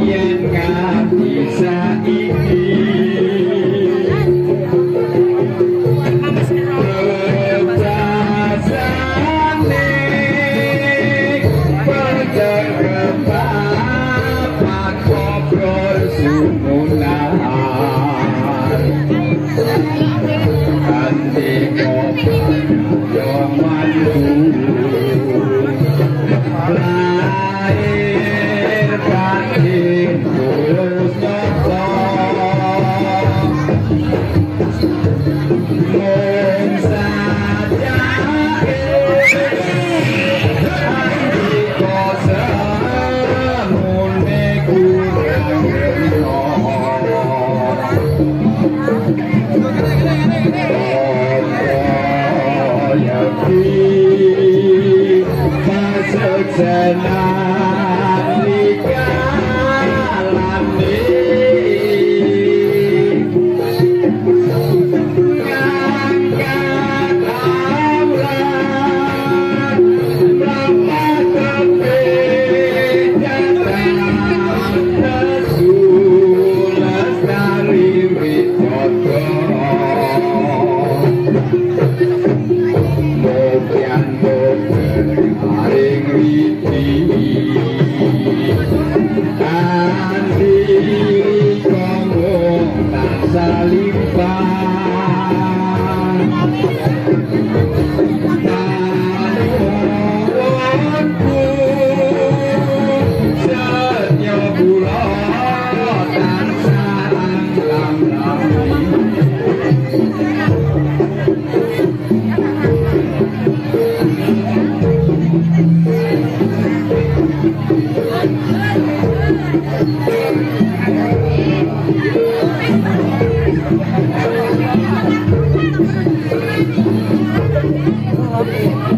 We Andiri Kongo tak salipan tanahku senyo bulan tansah I love you.